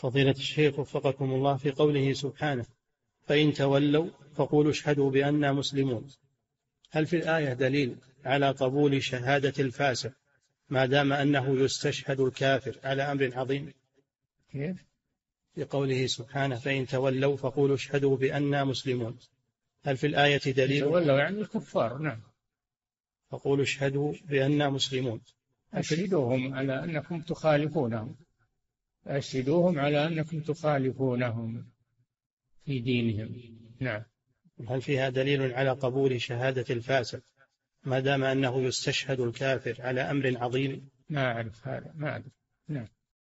فضيلة الشيخ وفقكم الله، في قوله سبحانه فإن تولوا فقولوا اشهدوا بأننا مسلمون، هل في الآية دليل على قبول شهادة الفاسق ما دام أنه يستشهد الكافر على أمر عظيم؟ كيف؟ بقوله سبحانه فإن تولوا فقولوا اشهدوا بأننا مسلمون، هل في الآية دليل؟ تولوا يعني الكفار، نعم. فقولوا اشهدوا بأننا مسلمون، أشهدوهم على أنكم تخالفونهم، أشهدوهم على أنكم تخالفونهم في دينهم، نعم. هل فيها دليل على قبول شهادة الفاسق ما دام أنه يستشهد الكافر على أمر عظيم؟ ما أعرف هذا، ما أعرف، نعم.